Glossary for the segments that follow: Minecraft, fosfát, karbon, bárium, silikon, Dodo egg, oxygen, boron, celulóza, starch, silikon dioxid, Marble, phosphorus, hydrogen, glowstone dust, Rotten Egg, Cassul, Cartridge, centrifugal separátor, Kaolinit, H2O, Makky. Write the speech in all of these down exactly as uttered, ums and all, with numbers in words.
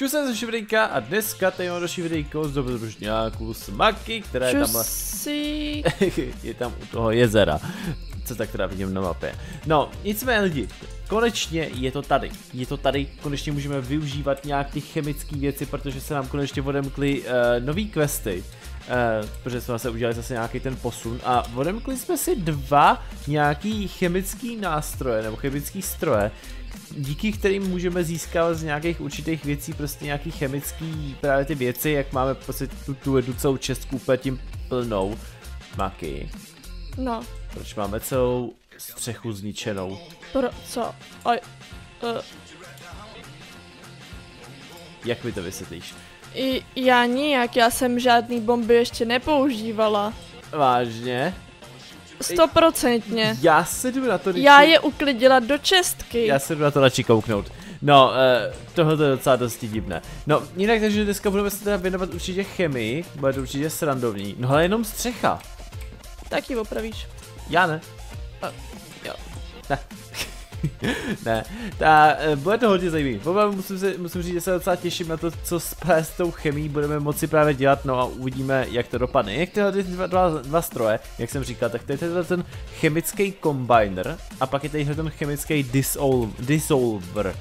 Čus, jsem Šivrinka a dneska tady mám další videjko z dobrodružňáku s Maky, která je tam je tam u toho jezera, co tak teda vidím na mapě. No, nicméně lidi, konečně je to tady, je to tady, konečně můžeme využívat nějak ty chemické věci, protože se nám konečně odemkly uh, nový questy. Uh, protože jsme se udělali zase nějaký ten posun a odemkli jsme si dva nějaký chemický nástroje nebo chemický stroje, díky kterým můžeme získat z nějakých určitých věcí prostě nějaký chemický právě ty věci, jak máme prostě tu, tu jednu celou čestku úplně tím plnou. Maky. No. Proč máme celou střechu zničenou? Pro co? Aj, uh. Jak mi to vysvětlíš? I, já nijak, já jsem žádný bomby ještě nepoužívala. Vážně? Stoprocentně. Já se jdu na to načí... Já je uklidila do čestky. Já se jdu na to načí kouknout. No, eh, tohle to je docela dosti divné. No, jinak takže dneska budeme se teda věnovat určitě chemii, bude to určitě srandovní. No ale jenom střecha. Tak ji opravíš. Já ne. A, jo. Ne. Ne, ta, bude to hodně zajímavý. Musím, se, musím říct, že se docela těším na to, co s tou chemií budeme moci právě dělat, no a uvidíme, jak to dopadne. Jak tyhle dva, dva, dva stroje, jak jsem říkal, tak tady je ten chemický combiner a pak je tady ten chemický dissolv, dissolver.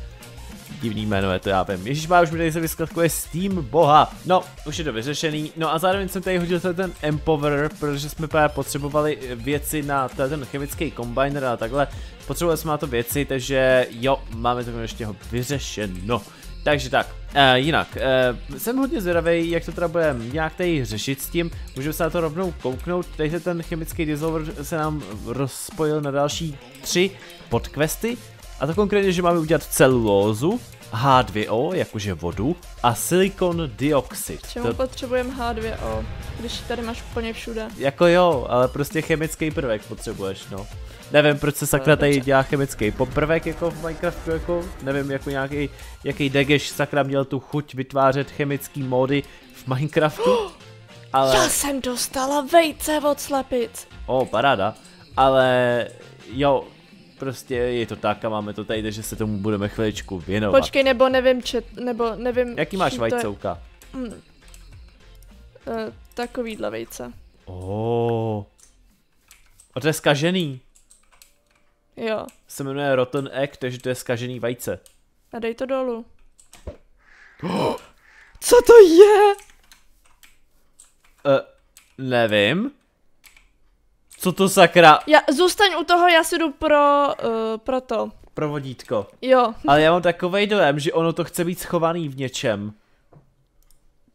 Divný jméno je to, já vím. Ježišmá, už mi tady se vyskladkuje Steam boha. No, už je to vyřešený. No a zároveň jsem tady hodil ten empowerer, protože jsme právě potřebovali věci na ten chemický combiner a takhle. Potřebovali jsme na to věci, takže jo, máme to ještě vyřešeno. Takže tak, eh, jinak, eh, jsem hodně zvědavý, jak to teda bude nějak tady řešit s tím. Můžeme se na to rovnou kouknout, tady se ten chemický dissolver se nám rozpojil na další tři podquesty. A to konkrétně, že máme udělat celulózu, H dvě O, jakože vodu, a silikon dioxid. Čemu to... potřebujeme H dvě O, když tady máš úplně všude? Jako jo, ale prostě chemický prvek potřebuješ, no. Nevím, proč se sakra tady dělá chemický poprvek jako v Minecraftu, jako, nevím, jako nějaký, jaký degeš sakra měl tu chuť vytvářet chemický módy v Minecraftu, ale... Já jsem dostala vejce od slepic. O, paráda, ale jo... Prostě je to tak a máme to tady, takže se tomu budeme chviličku věnovat. Počkej, nebo nevím, čet, nebo nevím... Jaký máš vajcouka? Je... Mm. E, takovýhle vejce. Oooooh. A to je zkažený. Jo. Se jmenuje Rotten Egg, takže to je zkažený vajce. A dej to dolů. Oh! Co to je? E, nevím. Co to sakra? Já, zůstaň u toho, já si jdu pro, uh, pro to. Pro vodítko. Jo. Ale já mám takovej dojem, že ono to chce být schovaný v něčem.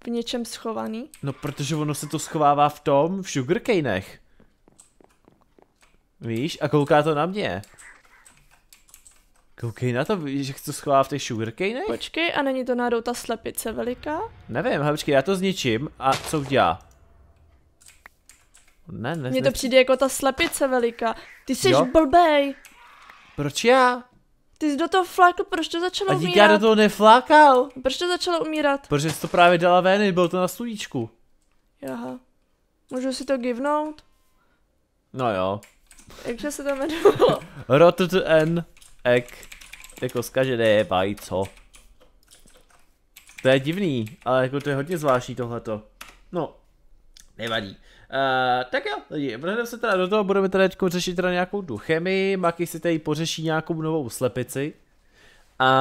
V něčem schovaný? No, protože ono se to schovává v tom, v sugarcanech. Víš? A kouká to na mě. Koukej na to, víš, jak se to schová v těch sugarcanech? Počkej, a není to náhodou ta slepice veliká? Nevím, počkej, já to zničím a co udělá? Ne, ne, mně to přijde jako ta slepice veliká. Ty jsi blbej. Proč já? Ty jsi do toho flákl, proč to začalo umírat? A díky já do toho neflákal. Proč to začalo umírat? Protože jsi to právě dala ven, bylo to na sluníčku. Jaha. Můžu si to givnout? No jo. Jakže se to jmenovalo? Rotten Egg. Jako zkažené vajco. To je divný, ale jako to je hodně zvláštní tohleto. No. Nevadí. Uh, tak jo, lidi, vrhneme se teda do toho, budeme teda teďko řešit teda nějakou tu chemii, Maky si tady pořeší nějakou novou slepici a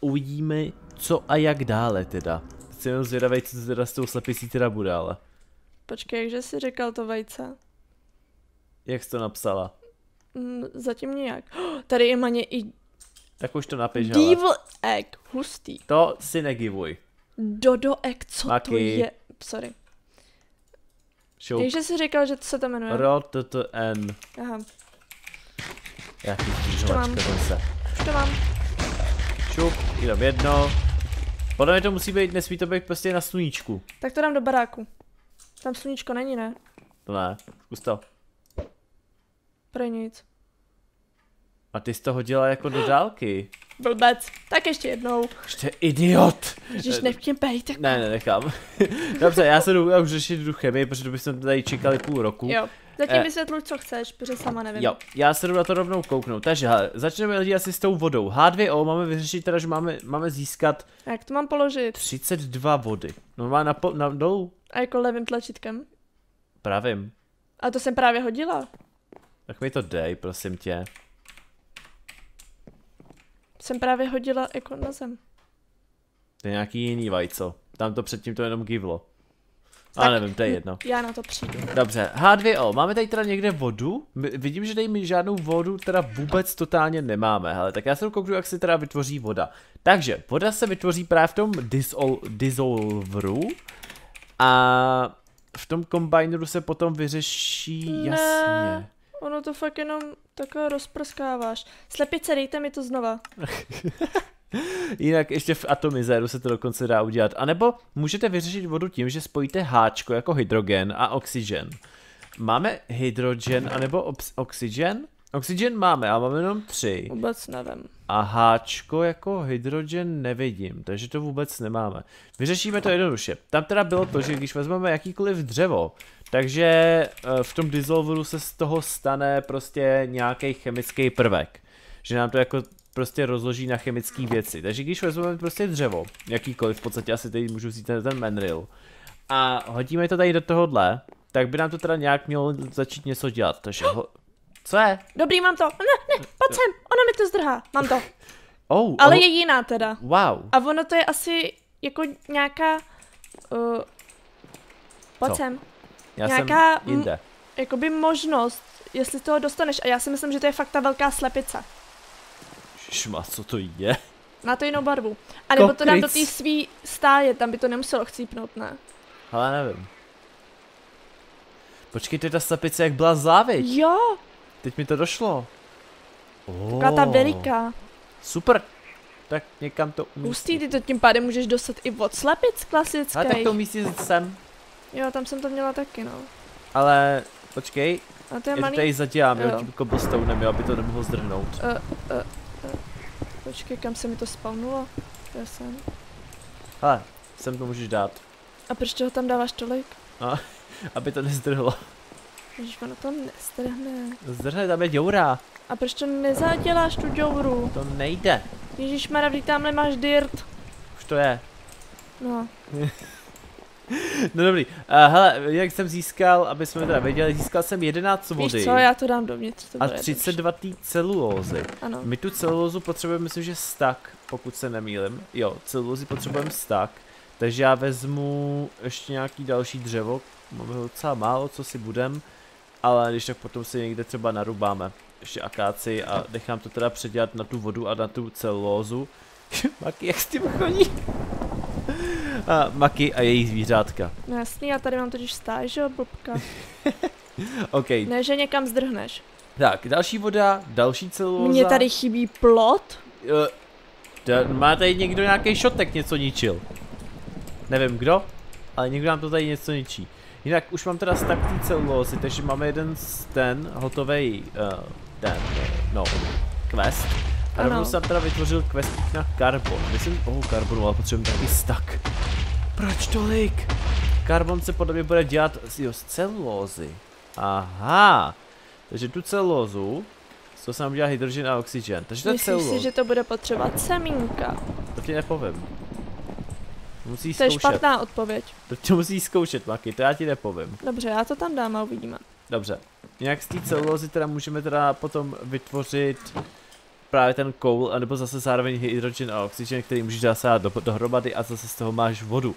uvidíme co a jak dále teda. Jsem jenom zvědavej, co teda s tou slepicí teda bude, ale. Počkej, jakže jsi říkal to vejce? Jak jsi to napsala? Mm, zatím nějak. Oh, tady je maně i... Tak už to napiš, Devil egg, hustý. To si negivuj. Dodo egg, co Maky. To je? Sorry. Šup. Takže jsi říkal, že to se to jmenuje? R O T T N. Aha. Jaký křižovačka zase. Už to mám. Šup, jenom jedno. Podle mě to musí být, nesmí to být prostě na sluníčku. Tak to dám do baráku. Tam sluníčko není, ne? To ne, zkus to. Pro nic. A ty jsi to hodila jako do dálky. Blbec. Tak ještě jednou. Ještě idiot. Ježíš, nech mě bejt. Ne, ne, nechám. Dobře, já se jdu, já už řešit jdu chemii, protože to bychom tady čekali půl roku. Jo. Zatím vysvětluj, co chceš, protože sama nevím. Jo, já se jdu na to rovnou kouknout. Takže hele, začneme lidi asi s tou vodou. há dvě ó máme vyřešit teda, že máme, máme získat... Jak to mám položit? třicet dva vody. No má na, na dolů. A jako levým tlačítkem? Pravým. A to jsem právě hodila. Tak mi to dej, prosím tě. Jsem právě hodila jako na zem. To je nějaký jiný vajco. Tam to předtím to jenom givlo. Tak, ale nevím, to je jedno. Já na to přijdu. Dobře, há dvě ó, máme tady teda někde vodu? My, vidím, že tady my žádnou vodu teda vůbec totálně nemáme, hele, tak já se kouknu, jak se teda vytvoří voda. Takže, voda se vytvoří právě v tom disol, dissolveru a v tom kombineru se potom vyřeší, ne, jasně. Ono to fakt jenom takhle rozprskáváš. Slepice, dejte mi to znova. Jinak ještě v atomizéru se to dokonce dá udělat. A nebo můžete vyřešit vodu tím, že spojíte háčko jako hydrogen a oxygen. Máme hydrogen anebo oxygen? Oxygen máme, ale máme jenom tři. Vůbec nevím. A háčko jako hydrogen nevidím, takže to vůbec nemáme. Vyřešíme to jednoduše. Tam teda bylo to, že když vezmeme jakýkoliv dřevo, takže v tom dissolveru se z toho stane prostě nějaký chemický prvek. Že nám to jako prostě rozloží na chemické věci. Takže když vezmeme prostě dřevo, jakýkoliv, v podstatě asi teď můžu vzít ten mandril, a hodíme to tady do tohohle, tak by nám to teda nějak mělo začít něco dělat. Takže ho... Co je? Dobrý, mám to. Ne, ne, pojď sem, ona mi to zdrhá. Mám to. Oh, ale oh. Je jiná teda. Wow. A ono to je asi jako nějaká... Uh, pojď sem. Já nějaká jsem jinde. Jakoby možnost, jestli toho dostaneš. A já si myslím, že to je fakt ta velká slepice. Šma, co to je? Má to jinou barvu. A nebo to dám do té svý stáje, tam by to nemuselo chcípnout, ne? Ale nevím. Počkejte, ta slepice jak byla záviť. Jo. Teď mi to došlo. Oh. Taková ta veliká. Super. Tak někam to umístí. Ústí, ty to tím pádem můžeš dostat i od slepic klasických. Ale tak to umístí sem. Jo, tam jsem to měla taky, no. Ale počkej. A to je malý... tady zadělám, jo, tím koblstounem, jo, aby to nemohlo zdrhnout. Uh, uh. Počkej, kam se mi to spawnulo? Já jsem. Hele, sem to můžeš dát. A proč toho tam dáváš tolik? A, aby to nezdrhlo. Ježiš, ono to nezdrhne. Zdrhne, tam je děura. A proč to nezaděláš tu děuru? To nejde. Ježišmara, vždyť tamhle máš dirt. Už to je. No. No dobrý, uh, hele, jak jsem získal, aby jsme teda věděli, získal jsem jedenáct vody. Víš co, já to dám dovnitř. To a třicet dva tý celulózy. Ano. My tu celulózu potřebujeme, myslím, že stak, pokud se nemýlim. Jo, celulózy potřebujeme stak. Takže já vezmu ještě nějaký další dřevo. Máme ho docela málo, co si budem. Ale když tak potom si někde třeba narubáme. Ještě akáci a nechám to teda předělat na tu vodu a na tu celulózu. Maky, jak s tím chodí? A Maki a její zvířátka. No jasný, já tady mám totiž stáj, že jo, blbka. Okay. Ne, že někam zdrhneš. Tak, další voda, další celulóza. Mně tady chybí plot. Uh, má tady někdo nějaký šotek něco ničil. Nevím kdo, ale někdo nám to tady něco ničí. Jinak už mám teda stak té celulózy, takže máme jeden z ten hotovej, uh, ten, no, quest. A rovnou jsem teda vytvořil questík na karbon. Myslím, oh, karbonu, ale potřebujeme taky stak. Proč tolik? Karbon se podle mě bude dělat z, jo, z celulózy. Aha. Takže tu celulózu, co se nám dělá hydrogen a oxygen. Takže ta celulóza. Myslíš si, že to bude potřebovat semínka? To ti nepovím. Musíš zkoušet. To je špatná odpověď. To ti musíš zkoušet, Maky, to já ti nepovím. Dobře, já to tam dám a uvidíme. Dobře. Nějak z té celulózy teda můžeme teda potom vytvořit právě ten koul, anebo zase zároveň hydrogen a oxygen, který můžeš zasát do, dohromady a zase z toho máš vodu.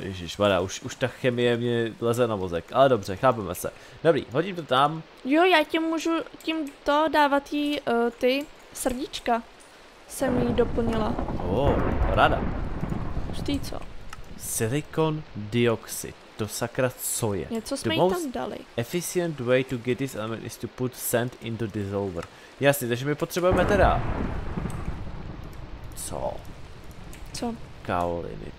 Ježišmarja, už, už ta chemie mě leze na mozek, ale dobře, chápeme se. Dobrý, hodím to tam. Jo, já ti můžu tímto dávat jí uh, ty srdíčka. Jsem jí doplnila. Oh, ráda. Už ty co? Silikon dioxid. To sakra co je? Něco jsme jí tam dali. Efficient way to get this element is to put sand into dissolver. Jasně, takže my potřebujeme teda... Co? Co? Kaolinit.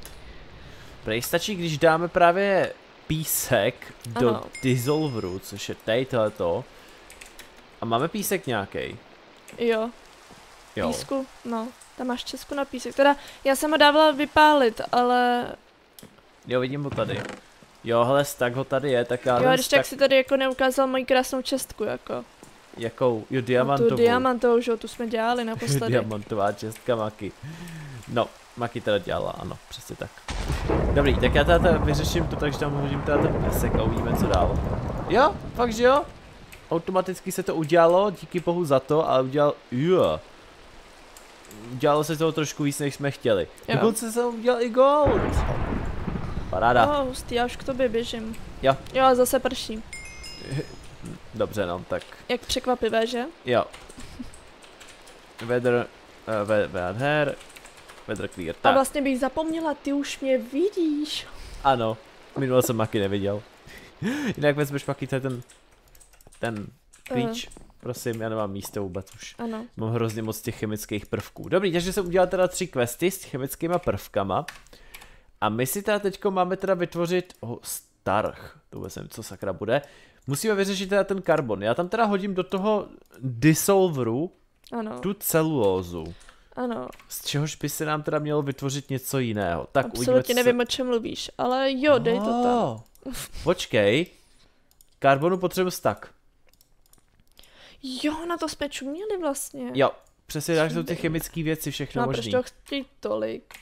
Prej stačí, když dáme právě písek do ano. Dissolveru, což je tady tohleto. A máme písek nějaký. Jo. Jo. Písku? No. Tam máš Česku na písek. Teda já jsem ho dávala vypálit, ale... Jo, vidím ho tady. Jo, hele, tak ho tady je, tak já... Jo, když tak si tady jako neukázal moji krásnou čestku, jako. Jakou? Jo, diamantovou. No, tu diamantovou, že jo, tu jsme dělali naposledy. Diamantová čestka Maki. No, Maki teda dělala, ano, přesně tak. Dobrý, tak já teda vyřeším to, takže tam hodím teda ten písek a uvidíme, co dál. Jo, fakt, že jo? Automaticky se to udělalo, díky bohu za to, ale udělal... Jo. Udělalo se toho trošku víc, než jsme chtěli. Dokonce jsem udělal i gold. Paráda. Oh, hustý, já už k tobě běžím. Jo. Jo, a zase prší. Dobře, no, tak. Jak překvapivé, že? Jo. Weather... Uh, weather... Weather clear, tak. A vlastně bych zapomněla, ty už mě vidíš. Ano. Minule jsem Maki neviděl. Jinak vezmeš Maki ten... Ten... klíč. Uh. Prosím, já nemám místo vůbec už. Ano. Mám hrozně moc těch chemických prvků. Dobrý, takže jsem udělal teda tři questy s chemickýma prvkama. A my si teda teďko máme teda vytvořit oh, starch, to vůbec nevím, co sakra bude. Musíme vyřešit teda ten karbon. Já tam teda hodím do toho dissolveru ano. tu celulózu. Ano. Z čehož by se nám teda mělo vytvořit něco jiného. Tak absolutně nevím, se... o čem mluvíš, ale jo, oh, dej to tam. Počkej, karbonu potřebuji tak. Jo, na to jsme čuměli vlastně. Jo, přesně tak jsou ty chemické věci, všechno no, možný. Proč toho chtějí tolik?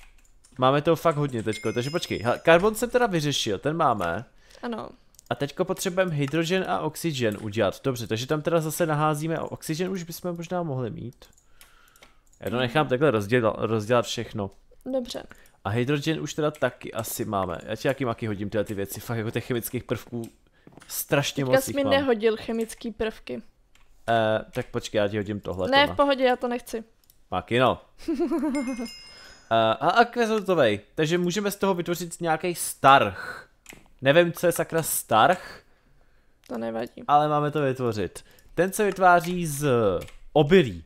Máme toho fakt hodně teďko, takže počkej, karbon jsem teda vyřešil, ten máme. Ano. A teďko potřebujeme hydrogen a oxygen udělat, dobře, takže tam teda zase naházíme, oxygen už bychom možná mohli mít. Já to nechám takhle rozdělat, rozdělat všechno. Dobře. A hydrogen už teda taky asi máme, já ti jaký maky hodím tyhle ty věci, fakt jako těch chemických prvků strašně teďka moc jich mi mám. Nehodil chemické prvky. Eh, tak počkej, já ti hodím tohle. Ne, v pohodě, já to nechci. Maky, no. Uh, a akvezotovej, takže můžeme z toho vytvořit nějaký starch. Nevím, co je sakra starch. To nevadí. Ale máme to vytvořit. Ten se vytváří z obilí.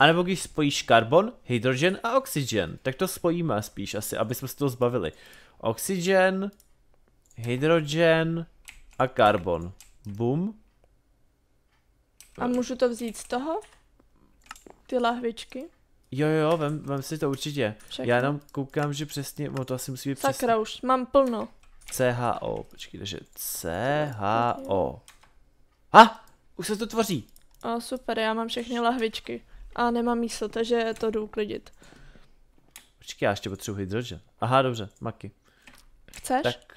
A nebo když spojíš karbon, hydrogen a oxygen. Tak to spojíme spíš asi, aby jsme se toho zbavili. Oxygen, hydrogen a karbon. Bum. A můžu to vzít z toho? Ty lahvičky? Jo, jo, vem, vem si to určitě. Všechno. Já jenom koukám, že přesně, no to asi musí být přesně. Sakra už, mám plno. C H O, počkej, takže C H O. Ha, už se to tvoří. O, super, já mám všechny lahvičky. A nemám místo, takže to jdu uklidit. Počkej, já ještě potřebuji hydrogen. Aha, dobře, Maki. Chceš? Tak,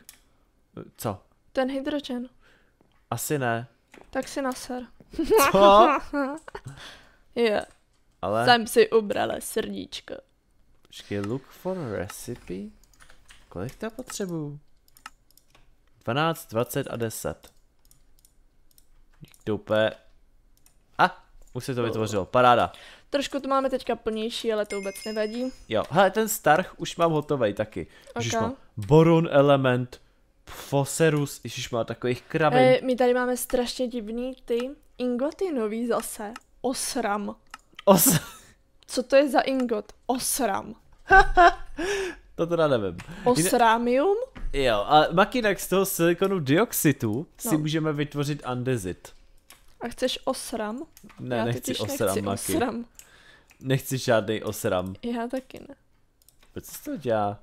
co? Ten hydrogen. Asi ne. Tak si naser. Co? Je. Ale... Jsem si ubrala srdíčko. Počkej, look for recipe. Kolik to potřebuju? dvanáct, dvacet a deset. To úplně... A, už se to vytvořilo, paráda. Trošku to máme teďka plnější, ale to vůbec nevadí. Jo, hele, ten starch už mám hotovej taky. Okay. Boron element, phosphorus, ježiš má takových kravin. E, my tady máme strašně divný ty ingoty nový zase. Osram. Os... Co to je za ingot? Osram. To teda nevím. Osramium? Jo, a makinak z toho silikonu dioxidu no. si můžeme vytvořit andezit. A chceš osram? Ne, já nechci osram, nechci Maki. Osram. Nechci žádný osram. Já taky ne. Proč se to dělá?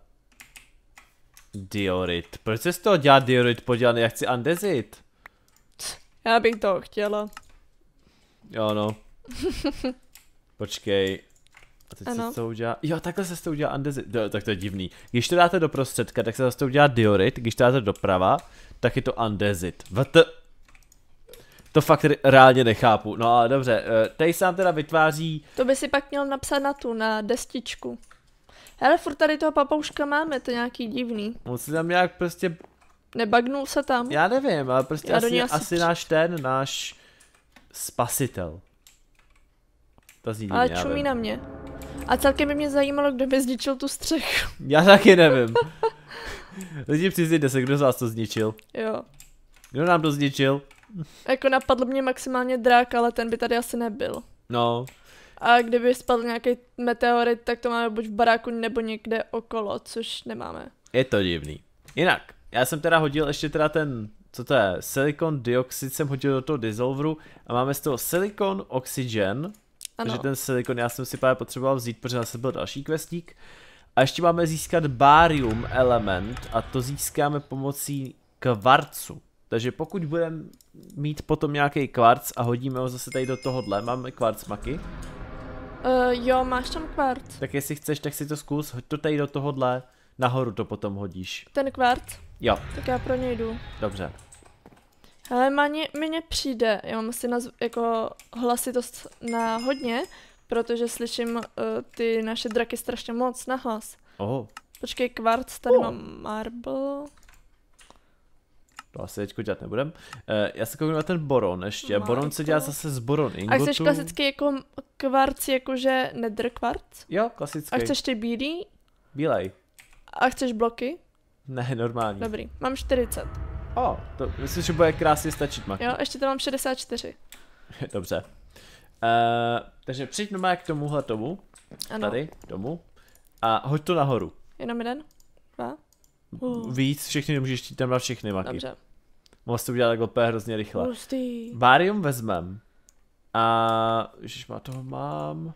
Diorit. Proč se z toho dělá diorit podělaný? Já chci andezit. Já bych toho chtěla. Jo, no. Počkej, a teď ano. se to udělá, jo takhle se to udělá andezit, tak to je divný, když to dáte do prostředka, tak se to udělá diorit, když to dáte doprava, tak je to andezit, vt, to fakt reálně nechápu, no ale dobře, tady se nám teda vytváří. To by si pak měl napsat na tu, na destičku, hele furt tady toho papouška máme, to nějaký divný. On se tam nějak prostě. Nebagnul se tam. Já nevím, ale prostě asi, asi, asi náš ten, náš spasitel. Zídím, ale čumí na mě. A celkem by mě zajímalo, kdo by zničil tu střechu. Já taky nevím. Lidi, přiznejte se, kdo z vás to zničil. Jo. Kdo nám to zničil? Jako napadl mě maximálně drák, ale ten by tady asi nebyl. No. A kdyby spadl nějaký meteorit, tak to máme buď v baráku nebo někde okolo, což nemáme. Je to divný. Jinak, já jsem teda hodil ještě teda ten, co to je, silikon dioxid jsem hodil do toho dissolveru a máme z toho silikon oxygen. Ano. Takže ten silikon já jsem si právě potřeboval vzít, protože zase byl další questík. A ještě máme získat bárium element a to získáme pomocí kvarcu. Takže pokud budeme mít potom nějaký kvarc a hodíme ho zase tady do tohohle, máme kvarc maky. Uh, jo, máš tam kvarc. Tak jestli chceš, tak si to zkus, hoď to tady do tohohle, nahoru to potom hodíš. Ten kvarc? Jo. Tak já pro něj jdu. Dobře. Ale mně přijde, já mám si nazv, jako hlasitost na hodně, protože slyším uh, ty naše draky strašně moc na hlas. Oh. Počkej, kvarc, tady oh. mám marble. To asi teďko dělat nebudem. Uh, já se kouknu na ten boron ještě. Marble. Boron se dělá zase z boron ingotu. A chceš klasický jako kvarc, jakože nether kvarc? Jo, klasický. A chceš ty bílý? Bílej. A chceš bloky? Ne, normální. Dobrý, mám čtyřicet. O, oh, to myslím, že bude krásně stačit, Maki. Jo, ještě to mám šedesát čtyři. Dobře. Uh, takže přijďme k tomuhle tomu, ano. Tady, tomu, a hoď to nahoru. Jenom jeden, dva. Uh. Víc, všechny nemůžeš tam dát všechny, Maki. Dobře. Mohl jsi to udělat takhle úplně hrozně rychle. Hustý. Bárium vezmem. A, ježiš, má toho mám.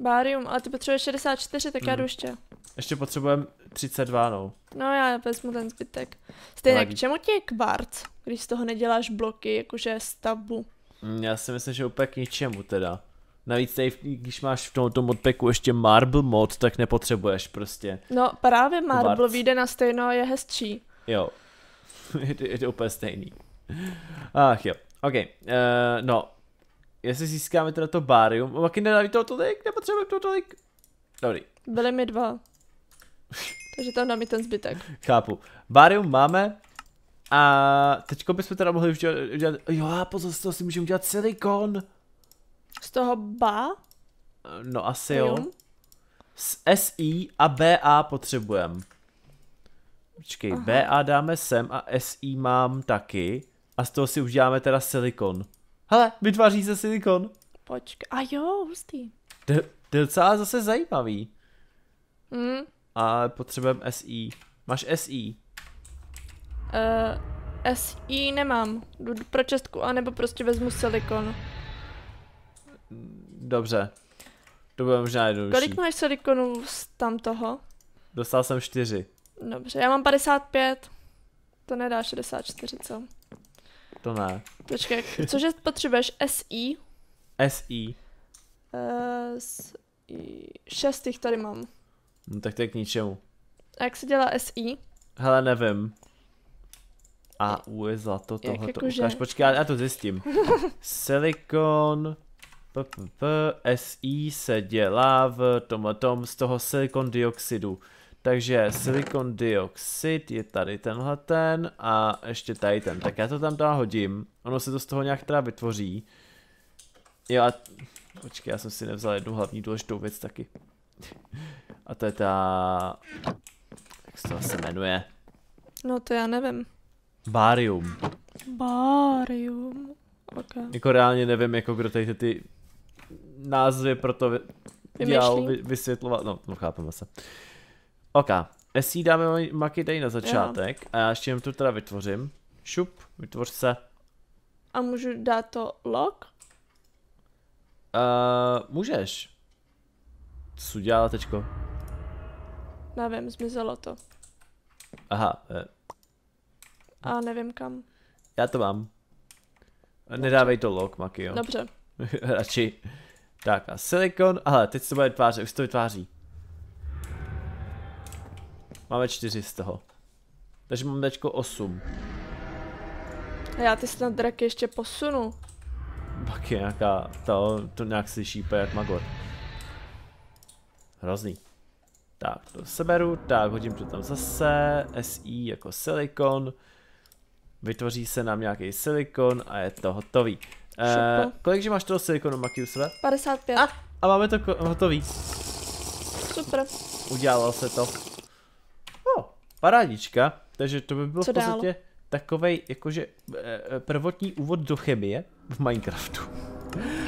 Bárium, ale ty potřebuješ šedesát čtyři, tak hmm. já jdu ještě. Ještě potřebujeme třicet dva, no. No já vezmu ten zbytek. Stejně, k čemu ti je kvarc, když z toho neděláš bloky, jakože stavbu? Já si myslím, že úplně k ničemu teda. Navíc tady, když máš v tomto modpacku ještě marble mod, tak nepotřebuješ prostě. No právě marble kvarc. Vyjde na stejno, je hezčí. Jo, je to úplně stejný. Ach jo, ok, uh, no. Jestli získáme teda to bárium, o taky nedáví toho tolik, nepotřebujeme toho tolik. Dobrý. Byly mi dva. Takže tam dáme ten zbytek. Chápu. Bárium máme. A teďko bychom teda mohli udělat, udělat jo a pozor, z toho si můžeme udělat silikon. Z toho ba? No asi jo. S S I a B A potřebujeme. Počkej, aha. B A dáme sem a S I mám taky. A z toho si uděláme teda silikon. Hele, vytváří se silikon. Počkej, a jo, hustý. To je docela zase zajímavý. Mm. A potřebujeme S I. Máš S I? Uh, S I nemám. Jdu pro čestku, anebo prostě vezmu silikon. Dobře. To bude možná jednodušší. Kolik máš silikonu z tamtoho? Dostal jsem čtyři. Dobře, já mám padesát pět. To nedá šedesát čtyři, co? To ne. Počkej, cože potřebuješ S I? S I. Uh, šest jich tady mám. No tak to je k ničemu. A jak se dělá S I? Hele, nevím. A U je zlato, tohle to ukáž. Počkej, já to zjistím. Silikon S I se dělá v tomhletom z toho silikon dioxidu. Takže silikon dioxid je tady tenhle ten a ještě tady ten. Tak já to tam tam hodím. Ono se to z toho nějak teda vytvoří. Jo a... Počkej, já jsem si nevzal jednu hlavní důležitou věc taky. A to je ta... Jak se to asi jmenuje? No to já nevím. Bárium. Bárium. Okay. Jako reálně nevím, jako kdo tady ty názvy pro to vy... dělal, vy, vysvětlovat. No, no chápeme se. Ok, S I dáme maky tady na začátek. Jo. A já ještě jen tu teda vytvořím. Šup, vytvoř se. A můžu dát to log? Uh, můžeš. Co jsi udělala teďko? Nevím, zmizelo to. Aha. Eh. A nevím kam. Já to mám. Dobře. Nedávej to log, Maki, jo. Dobře. Radši. Tak a silikon, ale teď se to bude vytvářet, už se to vytváří. Máme čtyři z toho. Takže mám teďko osm. A já ty snad draky ještě posunu. Pak je nějaká, to, to nějak slyší jak magor. Hrozný. Tak, to seberu, tak hodím to tam zase, S I jako silikon. Vytvoří se nám nějaký silikon a je to hotový. Eh, kolikže máš toho silikonu, Maki, u sebe? padesát pět. A, a máme to hotový. Super. Udělalo se to. Oh, parádička, takže to by bylo co v podstatě dál? Takovej jakože prvotní úvod do chemie v Minecraftu.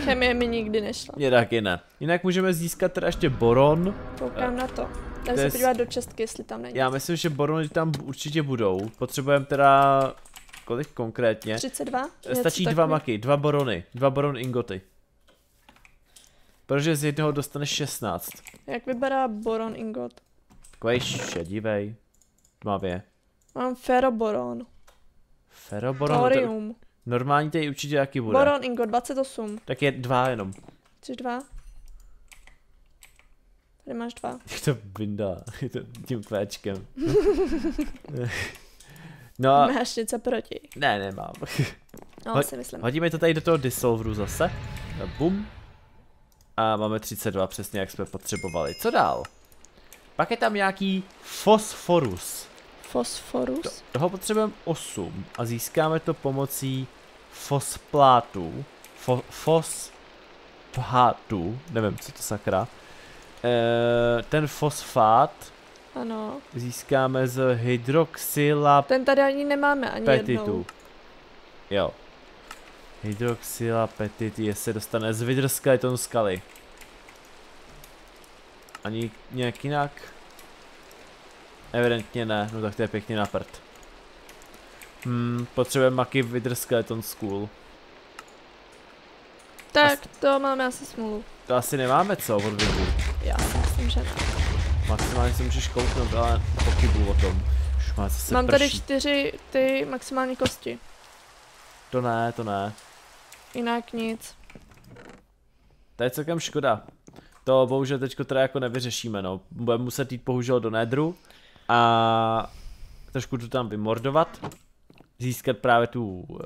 Chemie mi nikdy nešla. Je taky ne. Jinak můžeme získat teda ještě boron. Koukám uh, na to. Tam se podívat do čestky, jestli tam není. Já myslím, že borony tam určitě budou. Potřebujeme teda... Kolik konkrétně? třicet dva? Stačí dva maky, dva borony. Dva boron ingoty. Protože z jednoho dostaneš šestnáct. Jak vyberá boron ingot? Takovej šedivej. Tmavě. Mám feroboron. Feroboron? Thorium. Normální tady určitě jaký bude. Boron ingot dvacet osm. Tak je dva jenom. Chceš dva? Tady máš dva. Jak to vyndá tím kvéčkem. No. Máš něco proti? Ne, nemám. No, Ho si myslím. Hodíme to tady do toho dissolveru zase. Bum. A máme třicet dva, přesně jak jsme potřebovali. Co dál? Pak je tam nějaký fosforus. Fosforus? To, toho potřebujeme osm a získáme to pomocí fosplátů. Fo, fospátů. Nevím, co to sakra. E, ten fosfát ano. Získáme z hydroxyla. Ten tady ani nemáme ani petitu. Jednou. Jo. Hydroxyla petit se dostane z vydrskaleton skaly. Ani nějak jinak? Evidentně ne, no tak to je pěkně na prd. Hmm, potřebujeme maky vydrskaleton skůl. Tak asi... to máme asi smůlu. To asi nemáme co od vybu. Já si myslím, že ne. Maximálně se můžeš kouknout, ale pochybuju o tom. Už má zase Mám prší. Tady čtyři ty maximální kosti. To ne, to ne. Jinak nic. To je celkem škoda. To bohužel teďko teda jako nevyřešíme, no. Budeme muset jít bohužel do nedru a trošku tu tam vymordovat. Získat právě tu uh,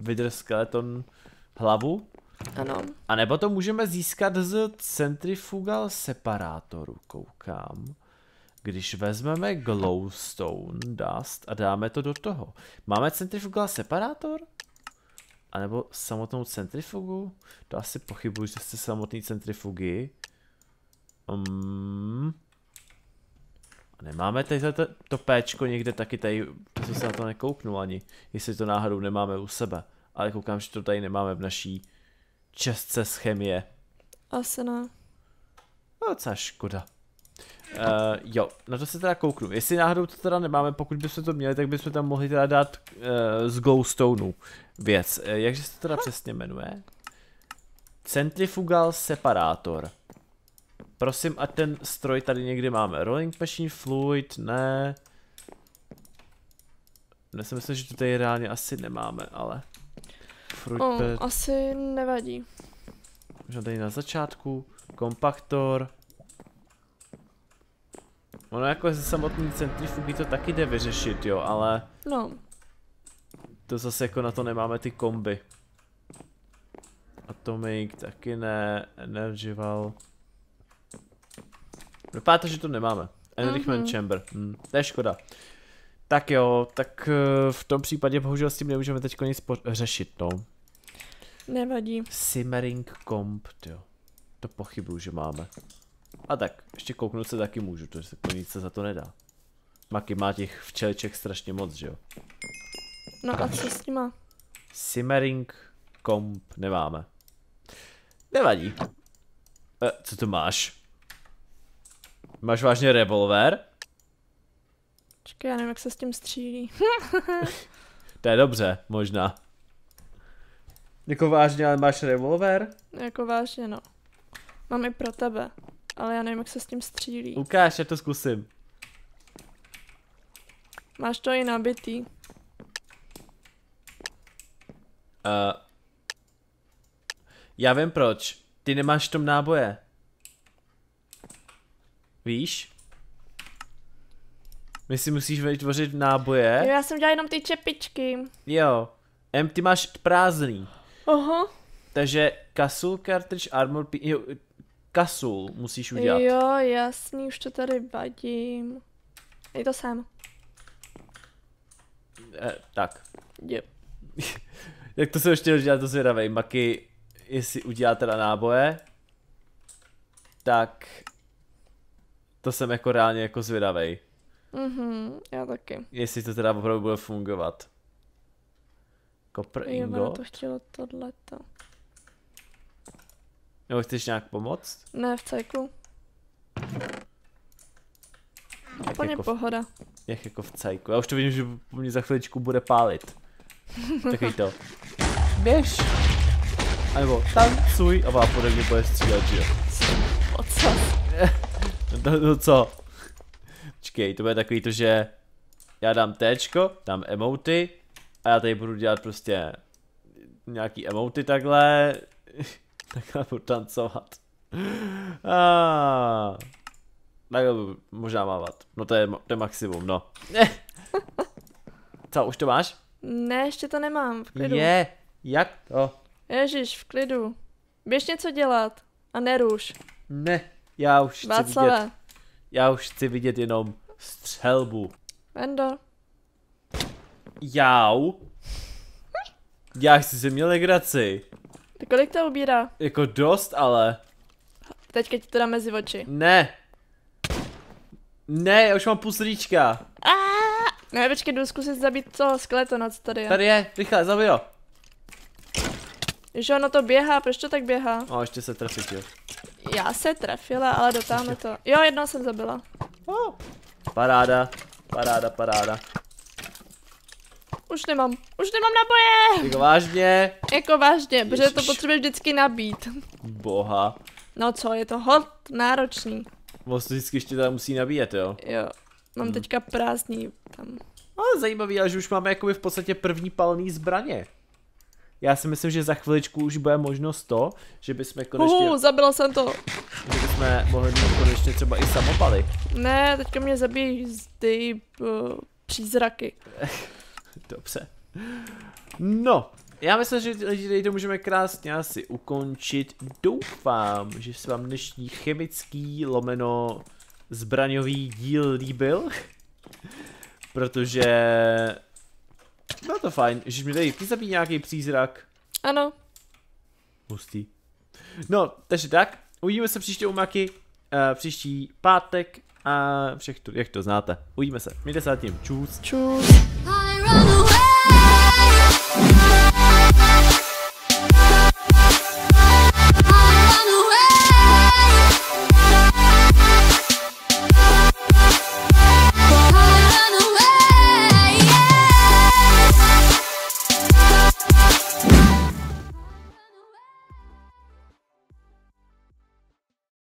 vydr skeleton hlavu. Ano. A nebo to můžeme získat z centrifugal separátoru, koukám. Když vezmeme glowstone dust a dáme to do toho. Máme centrifugal separátor? A nebo samotnou centrifugu? To asi pochybuji, že jste samotný centrifugy. Um. A nemáme tady to, to péčko někde taky tady, to se na to nekouknu ani, jestli to náhodou nemáme u sebe. Ale koukám, že to tady nemáme v naší čestce z chemie. Asi ne. No, docela škoda. Uh, jo, na to se teda kouknu. Jestli náhodou to teda nemáme, pokud bychom to měli, tak bychom tam mohli teda dát uh, z glowstoneu věc. Uh, jakže se to teda přesně jmenuje? Centrifugal separátor. Prosím, a ten stroj tady někdy máme. Rolling machine fluid, ne. Já si myslím, že to tady reálně asi nemáme, ale... Fruit oh, pet. Asi nevadí. Možná tady na začátku. Kompaktor. Ono jako ze samotný centrifugy to taky jde vyřešit, jo, ale... No. To zase jako na to nemáme ty komby. Atomic taky ne, energival. Vypadá to, že to nemáme. Enrichment mm-hmm. chamber, hm, to je škoda. Tak jo, tak v tom případě bohužel s tím nemůžeme teď nic řešit, no. Nevadí. Simmering komp, jo. To pochybuju, že máme. A tak, ještě kouknout se taky můžu, protože se nic se za to nedá. Maky má těch včelček strašně moc, že jo? No a co s nima? Simmering komp nemáme. Nevadí. E, co to máš? Máš vážně revolver? Čekaj, já nevím, jak se s tím střílí. To je dobře, možná. Jako vážně, ale máš revolver? Jako vážně, no. Mám i pro tebe. Ale já nevím, jak se s tím střílí. Ukáž, já to zkusím. Máš to i nabitý. Uh, já vím proč. Ty nemáš v tom náboje. Víš? My si musíš vytvořit náboje. Jo, já jsem dělal jenom ty čepičky. Jo. Em, ty máš prázdný. Aha. Takže Cassul, Cartridge, Armor... Jo, Cassul musíš udělat. Jo, jasný, už to tady vadím. Je to sem. Eh, tak. Yep. Jak to se ještě dělat to zvědavej, Maky, jestli udělá teda náboje, tak to jsem jako reálně jako zvědavej. Mhm, já taky. Jestli to teda opravdu bude fungovat. Copper ingot. Jo, to chtělo tohleto. Nebo chceš nějak pomoct? Ne, v cajku. Úplně jako pohoda. V, jak jako v cajku. Já už to vidím, že mě za chviličku bude pálit. Taky to. Běž! A nebo tancuj a vám podobně bude střílet, že jo? Ocas. No, no co? Počkej, to bude takový to, že já dám téčko, dám emoty a já tady budu dělat prostě nějaký emoty takhle. Takhle budu tancovat. Ah. Takhle budu možná mávat. No to je, to je maximum, no. Co, už to máš? Ne, ještě to nemám, v klidu. Je, jak to? Ježiš, v klidu. Běž něco dělat a neruš. Ne, já už chci Václave. vidět. Já už chci vidět jenom střelbu. Vendo. Jau. Já chci si měl legraci. Tak kolik to ubírá? Jako dost, ale. Teďka ti to dám mezi oči. Ne. Ne, já už mám půl srdíčka. Ne, počkej, jdu zkusit zabít toho skeletonoc tady je. Tady je, rychle, zabij ho. Že ono to běhá, proč to tak běhá? A ještě se trefit, jo. Já se trefila, ale dotáhnu to. Jo, jednou jsem zabila. Oh. Paráda, paráda, paráda. Už nemám, už nemám naboje. Jako vážně? Jako vážně, Ježiš. Protože to potřebuješ vždycky nabít. Boha. No co, je to hod náročný. Vlastně vždycky ještě tam musí nabíjet, jo? Jo. Mám hmm. teďka prázdný tam. Ale zajímavý, ale že už máme jakoby v podstatě první palný zbraně. Já si myslím, že za chviličku už bude možnost to, že bychom konečně... Uhu, zabila jsem to. Že bychom mohli mít konečně třeba i samopaly. Ne, teďka mě zabijí ty uh, přízraky. Dobře. No, já myslím, že tady to můžeme krásně asi ukončit. Doufám, že se vám dnešní chemický lomeno... zbraňový díl líbil, protože bylo to fajn, že mi tady ty zabíjí nějaký přízrak. Ano. Hustý. No, takže tak, uvidíme se příště u Maky, uh, příští pátek a všech, jak to znáte. Uvidíme se, mějte se zatím, čus. Čus.